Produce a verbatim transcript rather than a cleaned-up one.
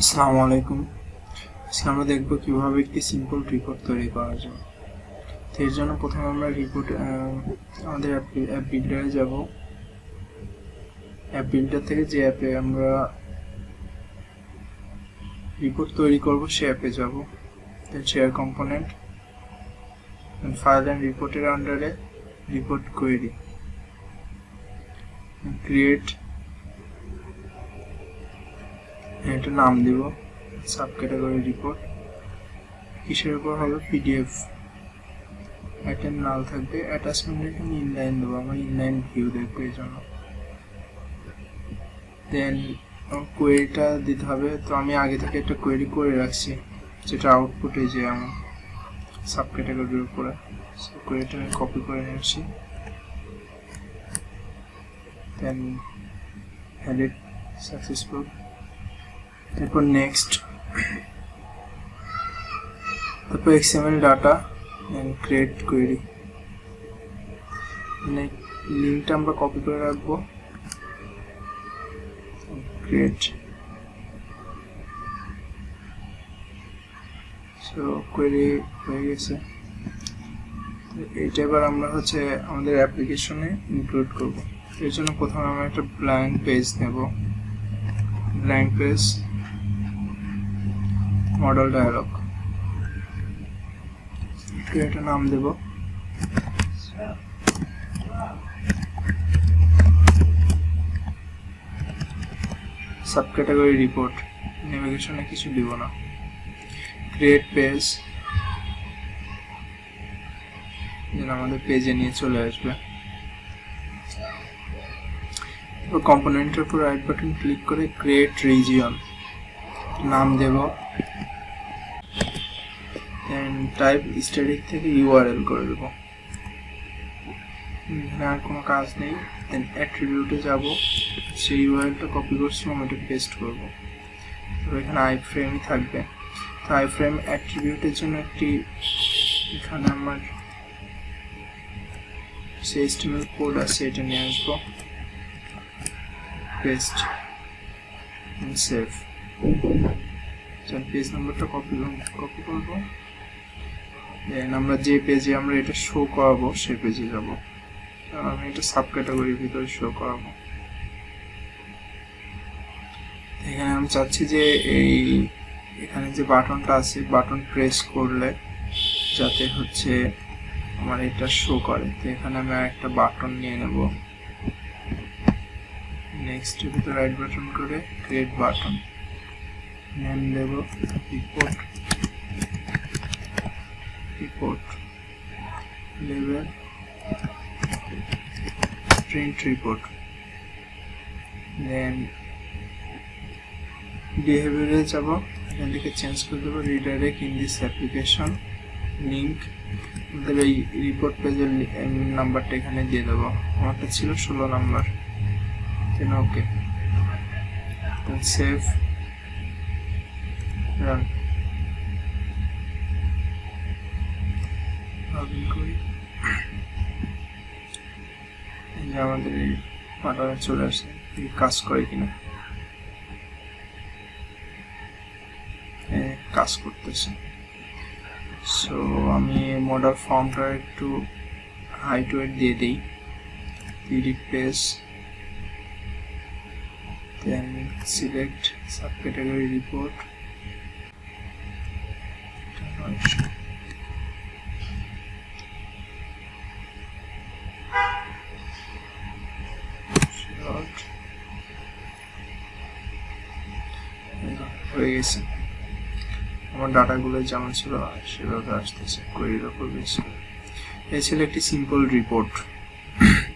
আসসালামু আলাইকুম। আজকে আমরা দেখব কিভাবে একটি সিম্পল রিপোর্ট তৈরি করা যায়। তো এর জন্য প্রথমে আমরা রিপোর্ট আমাদের অ্যাপ বিল্ডারে যাব। অ্যাপ বিল্ডার থেকে যে অ্যাপে আমরা রিপোর্ট তৈরি করব সে অ্যাপে যাব। Then share component, file and রিপোর্টের আন্ডারে রিপোর্ট কোয়েরি, ক্রিয়েট, একটা নাম দিব সাব ক্যাটাগরি রিপোর্ট। কিসের উপর হবে? পিডিএফ। একটা নাল থাকবে, অ্যাটাচমেন্ট এখানে ইনলাইন দেবো, আমরা ইনলাইন ভিউ দেখবো এই জন্য। দেন কোয়েরিটা দিতে হবে, তো আমি আগে থেকে একটা কোয়েরি করে রাখছি যেটা আউটপুটে যে আমার সাব ক্যাটাগরির উপরে। কোয়েরিটা আমি কপি করে নিয়ে আসি, দেন এডিট সাকসেসফুল, তারপর নেক্সট, তারপর XML data and create query. লিঙ্কটা আমরা কপি করে রাখবো, ক্রিয়েট। সো কোয়েরি হয়ে গেছে, এইটা এবার আমরা হচ্ছে আমাদের অ্যাপ্লিকেশনে ইনক্লুড করব। এর জন্য প্রথমে আমরা একটা ব্ল্যাঙ্ক পেজ নেব, ব্ল্যাঙ্ক পেজ মডেল ডায়ালগ, একটা নাম দেব সাব ক্যাটাগরি রিপোর্ট, নেভিগেশনে কিছু দিব না, ক্রিয়েট পেজ, যেন আমাদের পেজে নিয়ে চলে আসবে। কম্পোনেন্টের উপর রাইট বাটন ক্লিক করে ক্রিয়েট রিজিয়ন নাম দেব, টাইপ স্ট্যাটিক থেকে ইউআরএল করে দেব, আর কোনো কাজ নেই। দেন অ্যাট্রিবিউটে যাব, সেই ইউআরএলটা কপি করছিলাম ওটা পেস্ট করব, এখানে আই ফ্রেমই থাকবে। তো আই ফ্রেম অ্যাট্রিবিউটের জন্য একটি এখানে আমার সেই এইচটিএমএল কোড আছে, এটা নিয়ে আসবো, পেস্ট, সেভ। পেজ নাম্বারটা কপি কপি করবো, দেন আমরা যে পেজে আমরা এটা শো করাবো সেই পেজে যাব, আমি এটা সাব ক্যাটাগরির ভিতরে শো করাবো। এখানে আমি চাচ্ছি যে এই এখানে যে বাটনটা আছে বাটন প্রেস করলে যাতে হচ্ছে আমার এটা শো করে। তো এখানে আমি একটা বাটন নিয়ে নেব, নেক্সট ভিতরে রাইট বাটন করে ক্রিয়েট বাটন, নেম দেব report, report level, print report. Then বিহেভিয়ারে যাব, এখান থেকে চেঞ্জ করে দেবো redirect in this application link, আমাদের এই রিপোর্ট পেজের নাম্বারটা এখানে দিয়ে দেবো, আমারটা ছিল ষোলো number. Then okay, save, run করি, আমাদের এই পাটাটা চলে আসছে, কাজ করে কিনা, কাজ করতেছে। সো আমি মডেল ফর্মটা একটু হাইট ওয়েট দিয়ে দিই, edit page, then select sub category report, হয়ে গেছে আমার ডাটাগুলো যেমন ছিল সেভাবে আসতেছে কোয়েরির উপর। এই ছিল একটি সিম্পল রিপোর্ট।